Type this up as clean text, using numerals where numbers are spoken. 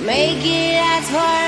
Make it last forever.